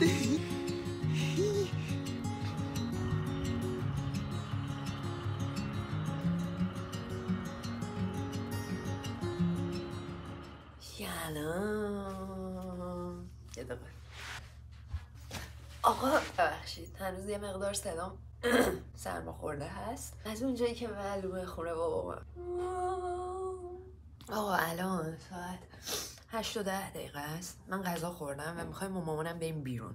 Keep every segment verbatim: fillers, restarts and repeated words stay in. geldi. سلام. یه دقیقه. آقا ببخشید هنوز یه مقدار صدام سرما خورده هست از اونجایی که معلومه خونه بابامم. آقا الان ساعت هشت و ده دقیقه است. من غذا خوردم و میخوایم با مامانم بریم بیرون.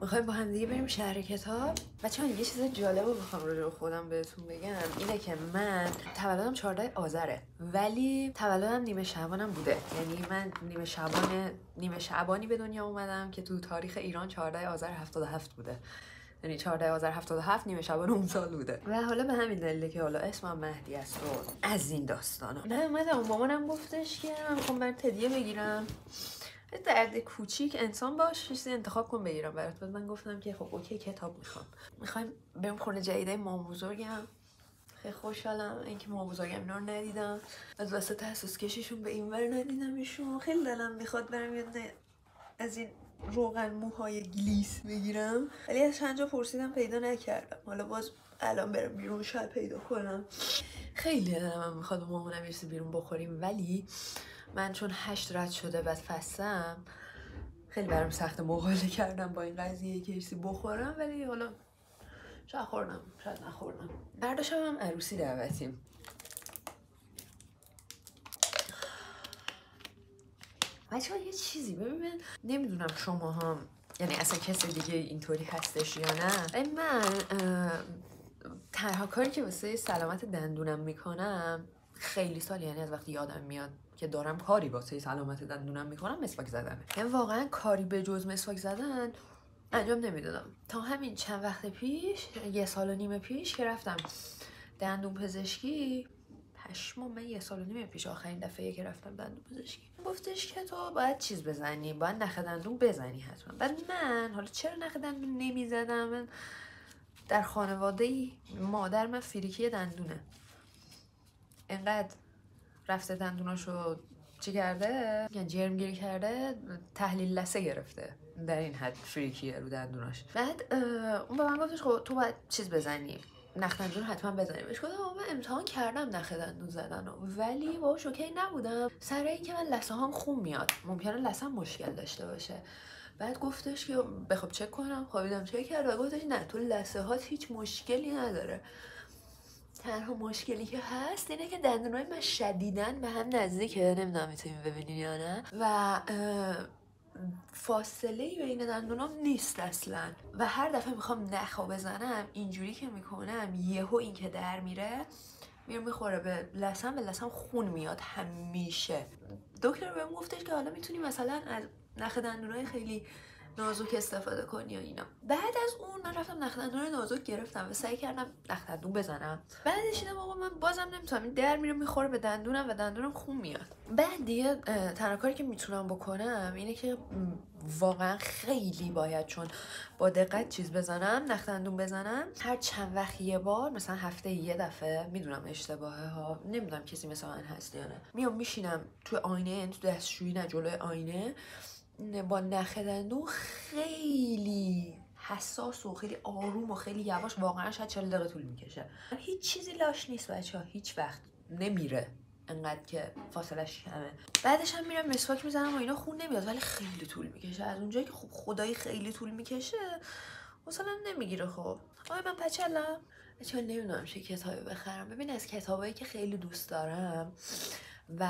میخوایم با هم دیگه بریم شهر کتاب. بچه‌ها یه چیز جالب رو میخوام راجع به خودم بهتون بگم. اینه که من تولدم چهاردهم آذره ولی تولدم نیمه شعبانم بوده. یعنی من نیمه شعبان نیمه شعبانی به دنیا اومدم که تو تاریخ ایران چهاردهم آذر هفتاد و هفت بوده. یعنی چهاردهم آذر هفتاد و هفت نیمه شبان اون سال بوده و حالا به همین دلیله که حالا اسمم مهدی است و از این داستانا. من اومدم مامانم گفتش که من میخوام برات هدیه بگیرم، یه درد کوچیک انسان باش چیزی انتخاب کن بگیرم برات. من گفتم که خب اوکی کتاب میخوام. میخوایم بریم خونه جدیدای مام بزرگم. خیلی خوشحالم اینکه مام بزرگم اینا رو ندیدم، از وسط حساس کشیشون به اینور ندیدمشون. خیلی دلم میخواد برم یه از این روغن موهای گلیس بگیرم ولی از چند جا پرسیدم پیدا نکردم. حالا باز الان برم بیرون شاید پیدا کنم. خیلی دلم من میخواد با مامانم برسیم بیرون بخوریم ولی من چون هشت رد شده بعد فستم خیلی برام سخت مقاله کردم با این قضیه که چیزی بخورم ولی حالا شاید خوردم شاید نخوردم. فردا شب هم عروسی دعوتیم. بچه‌ها یه چیزی ببین من نمیدونم شما هم یعنی اصلا کسی دیگه اینطوری هستش یا نه. من تنها کاری که واسه سلامت دندونم میکنم خیلی سال یعنی از وقتی یادم میاد که دارم کاری واسه سلامت دندونم میکنم مسواک زدنه. یعنی واقعا کاری به جز مسواک زدن انجام نمیدادم تا همین چند وقت پیش، یه سال و نیم پیش که رفتم دندون پزشکی. پشمام من یه سال و نیم پیش آخرین دفعه که رفتم دندون پزشکی گفتش که تو باید چیز بزنی، باید نخ دندون بزنی حتما. بعد من حالا چرا نخ دندون نمیزدم؟ من در خانواده مادر من فریکی دندونه، اینقدر رفته دندوناشو چی کرده یعنی جرمگیری کرده، تحلیل لثه گرفته، در این حد فریکیه رو دندوناش. بعد اون به من گفتش خب تو باید چیز بزنی، نخ دندون حتما بزنیمش. گفتم من امتحان کردم نخ دندون زدن ولی باهاش اوکی نبودم سر اینکه من لثه هام خون میاد، ممکنه لثه مشکل داشته باشه. بعد گفتش که بخوب چک کنم، خوابیدم چک کردم گفتش نه تو لثه هات هیچ مشکلی نداره، تنها مشکلی که هست اینه که دندونای من شدیدن به هم نزدیکه، نمیدونم میتونیم ببینین یا نه و فاصله بین دندونام نیست اصلا و هر دفعه میخوام نخو بزنم اینجوری که میکنم یهو این که در میره میره میخوره به لثم، به لثم خون میاد همیشه. دکتر بهم گفتش که حالا میتونی مثلا از نخ دندونای خیلی نازک استفاده کنی یا اینا. بعد از اون من رفتم نخ دندون نازک گرفتم و سعی کردم نخ دندون بزنم. بعدش دیدم آقا من بازم نمیتونم، این در میره میخوره به دندونم و دندونم خون میاد. بعد دیگه تنها کاری که میتونم بکنم اینه که واقعا خیلی باید چون با دقت چیز بزنم، نخ دندون بزنم هر چند وقت یه بار، مثلا هفته یه دفعه. میدونم اشتباهه ها، نمیدونم کسی مثلا هست یا نه. میام میشینم تو آینه، تو دستشویی نه جلوی آینه، با نخ دندون خیلی حساس و خیلی آروم و خیلی یواش، واقعا شاید چهل دقیقه طول میکشه. هیچ چیزی لاش نیست بچه ها، هیچ وقت نمیره انقدر که فاصلش کمه. بعدش هم میرم مسواک میزنم و اینا خون نمیاد ولی خیلی طول میکشه. از اونجایی که خب خدایی خیلی طول میکشه مثلا نمیگیره. خب آیا من پچلم؟ بچه ها نمیدونم چه کتابی بخرم. ببین از کتابایی که خیلی دوست دارم و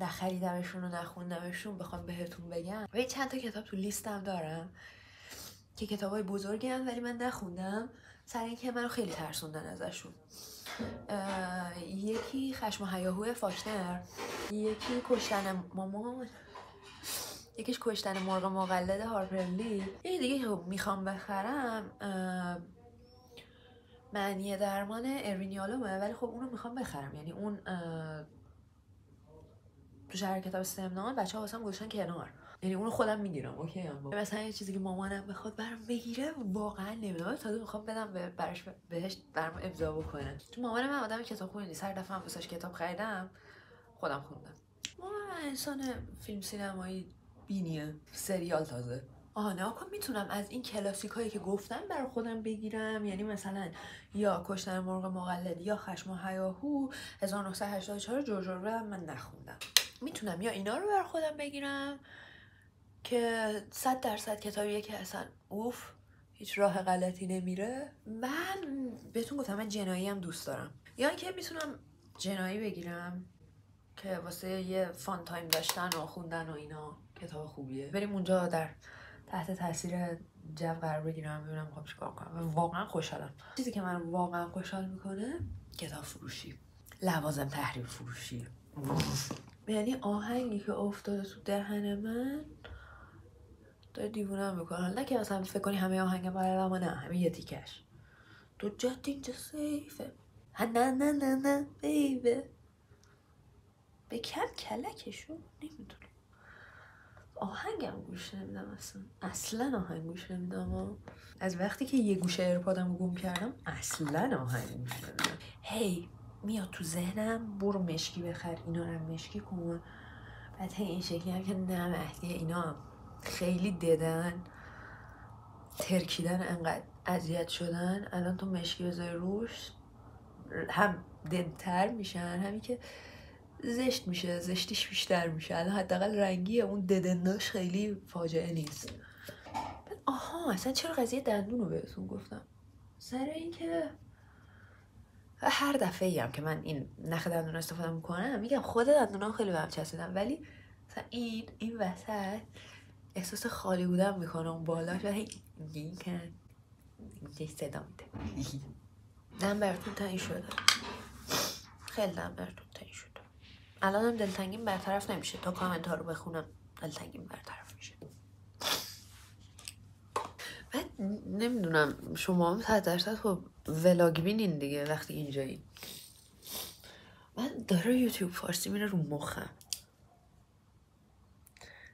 نخریدمشون و نخوندمشون بخوام بهتون بگم و چند تا کتاب تو لیستم دارم که کتابای بزرگی هم ولی من نخوندم سر اینکه منو خیلی ترسوندن ازشون. یکی خشم و هیاهوی فاکنر، یکی کشتن مامان، یکیش کشتن مرغ مقلد هارپر لی. یکی دیگه میخوام بخرم معنی درمان اروین یالومه ولی خب اونو میخوام بخرم، یعنی اون تو شهر کتاب سمنان بچه‌ها واسم گذاشتن کنار، یعنی اونو خودم میگیرم اوکی ام با. مثلا یه چیزی که مامانم بخواد برام بگیره واقعا نمیدونم تا میخوام بدم براش بهش برام امضا بکنه. تو مامانم من آدم کتابخونی نیست، هر دفعه واسش کتاب خریدم خودم خوندم. مامان انسان فیلم سینمایی بینیه، سریال تازه. آها ناکن میتونم از این کلاسیک هایی که گفتم برای خودم بگیرم، یعنی مثلا یا کشتن مرغ مقلد یا خشم و هیاهو هزار و نهصد و هشتاد و چهار جورج اورول من نخوندم. میتونم یا اینا رو برای خودم بگیرم که صد درصد کتابیه که اصلا اوف هیچ راه غلطی نمیره. من بهتون گفتم من جنایی هم دوست دارم، یا یعنی که میتونم جنایی بگیرم که واسه یه فان تایم داشتن و خوندن و اینا کتاب خوبیه، بریم اونجا در تحت تاثیر جو قرار بگیرم، ببینم میخوام چیکار کنم. واقعا خوشحالم. چیزی که من واقعا خوشحال میکنه کتاب فروشی، لوازم تحریر فروشی. یعنی آهنگی که افتاده تو دهن من داره دیوونم میکنه. نه که مثلا فکر کنی همه آهنگ بلدم، نه، همین یه تیکش. دو جات اینجا سیفه. نه نه نه نه نه بیبه. به کم کلکشون نمیدونم. آهنگم گوش نمیدم، اصلا اصلا آهنگ گوش نمیدم. از وقتی که یه گوشه ایرپادم رو گم کردم اصلا آهنگ گوش نمیدم. هی hey, میاد تو ذهنم برو مشکی بخر، اینا رو مشکی کن. بعد هی این شکلی هم که نه مهدیه، اینا هم خیلی ددن، ترکیدن، انقدر اذیت شدن. الان تو مشکی بذاری روش هم ددتر میشن، همین که زشت میشه، زشتیش بیشتر میشه. الان حداقل رنگی اون ددنداش خیلی فاجعه نیست. آها اصلا چرا قضیه دندون رو بهتون گفتم؟ سر اینکه هر دفعه هم که من این نخ دندون استفاده میکنم میگم خود دندونام خیلی به هم چسبیدم، ولی مثلا این این وسط احساس خالی بودن میکنه اون بالاش، و هی این که یه صدا میده. دم براتون تنگ شده، خیلی دم براتون تنگ شده. الان هم دلتنگیم برطرف نمیشه، تا کامنت ها رو بخونم دلتنگیم برطرف میشه. من نمیدونم شما هم صد درصد خب ولاگ بینین دیگه وقتی اینجایین. من داره یوتیوب فارسی میره رو مخم،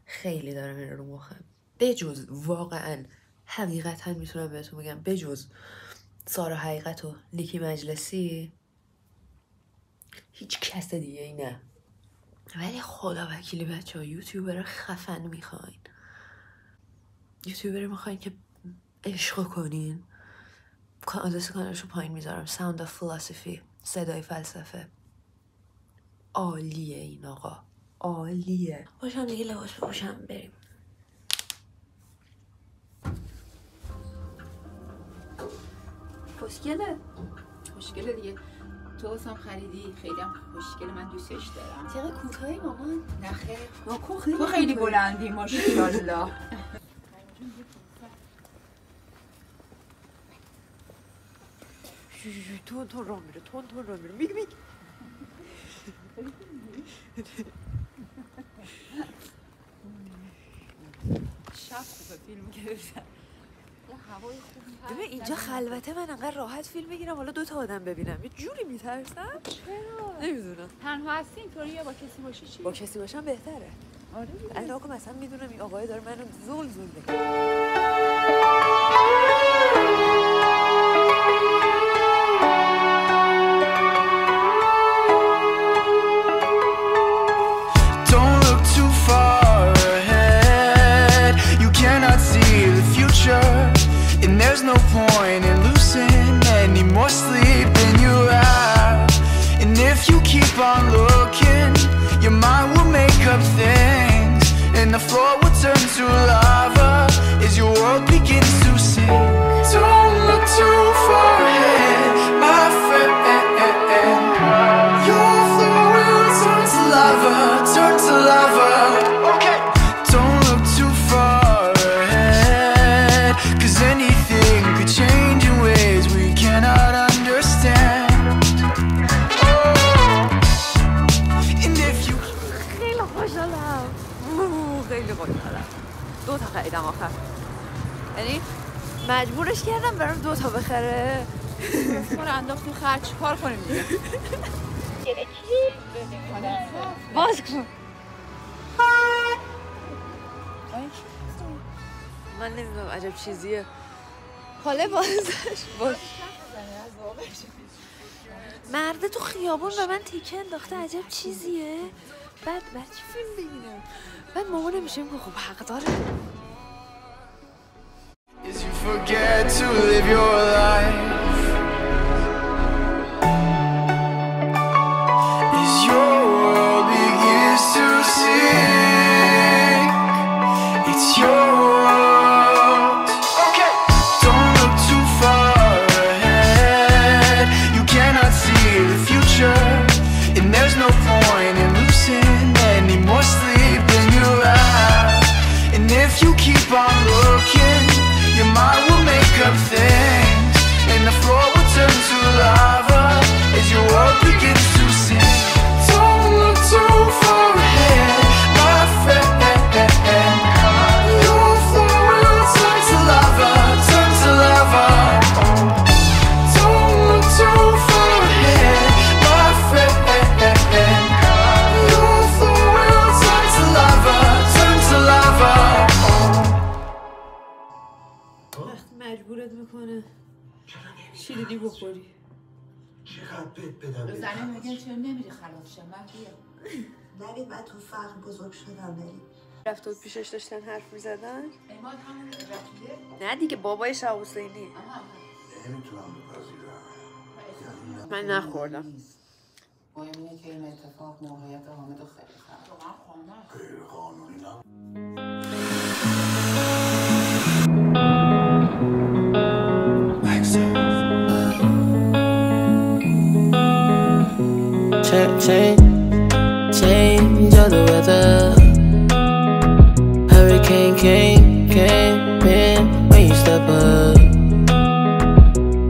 خیلی داره میره رو مخم. بجز واقعا حقیقتا میتونم بهتون بگم، بجز سارا حقیقت و نیکی مجلسی هیچ کس دیگه ای نه. ولی خدا وکیلی بچه ها یوتیوبر خفن میخواین، یوتیوبر میخواین که عشق کنین، آدرس کانالشو پایین میذارم، Sound of Philosophy، صدای فلسفه. عالیه این آقا، عالیه. باشم دیگه لباس بپوشم بریم. خوشگله، خوشگله دیگه. تو واسم خریدی، خیلی هم خوشگله، من دوستش دارم. چقدر کوتاهی مامان؟ نه خیر، تو خیلی بلندی ماشاءالله. تون تون را میره، تون تون را میره، بیگ بیگ. شب خوبه فیلم گرفتن. ببین اینجا خلوته، من انقدر راحت فیلم بگیرم، حالا دو تا آدم ببینم یه جوری میترسم. چرا؟ نمیدونم. تنها هستی اینطوری یا با کسی باشی چی؟ با کسی باشم بهتره. آره الان آقا مثلا میدونم این آقای داره منو زول زول میکنه. And there's no point in losing any more sleep than you have. And if you keep on looking, your mind will make up things, and the floor will turn to lava as your world begins to sink. Don't look too far ahead, my friend. Your floor will turn to lava, turn to lava. دو تا خریدم آخر، یعنی مجبورش کردم برام دو تا بخره. خور انداخت تو خرج، چیکار کنیم دیگه؟ باز کن. من نمیدونم عجب چیزیه. حالا بازش باز. مرده تو خیابون و من تیکه انداخته، عجب چیزیه. بعد بعد چی فیلم ببینم؟ بعد مامانم میشه میگه خب حق داره. شیرینی بخوری چقدر بهت بدم بزنه میگن چرا نمیری خلاف شم من بیا نرید من تو فقر بزرگ شدم بریم رفت و پیشش داشتن حرف میزدن اماد همون رفیقه؟ نه دیگه بابای شاه حسینی نمیتونم بپذیرم من نخوردم باید اینه که این اتفاق موقعیت حامد رو خیلی خراب غیر قانونی نه Change, change all the weather. Hurricane came, came in when you step up.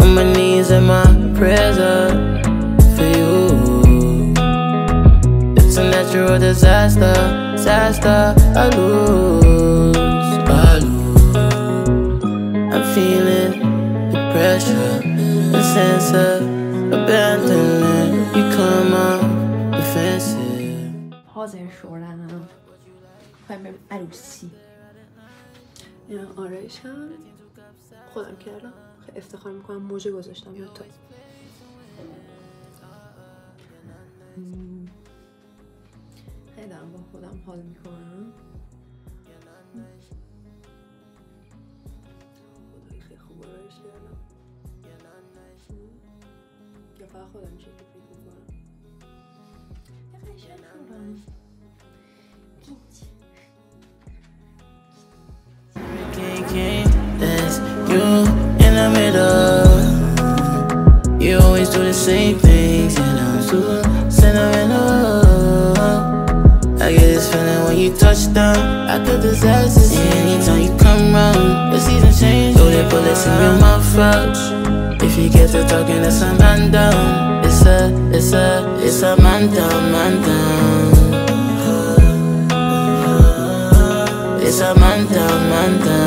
On my knees and my prayers up for you. It's a natural disaster, disaster. I lose, I lose. I'm feeling the pressure, the sense of abandonment. You come up. حاضر شورنم خواهیم بریم عروسی این آرایش هم خودم کردم خیلی افتخار میکنم موجه گذاشتم یا تو خیلی دارم با خودم حال میکنم خدایی خیلی خوب آرایش کردم یا فقط خودم چیزی That's you in the middle. You always do the same things, and I'm super sentimental. I get this feeling when you touch down after disasters. Anytime you come round, the season changes. Throw the bullets in your mouth out. If you get to talking, that's a man down. It's a, it's a, it's a man down, man down. It's a man down, man down.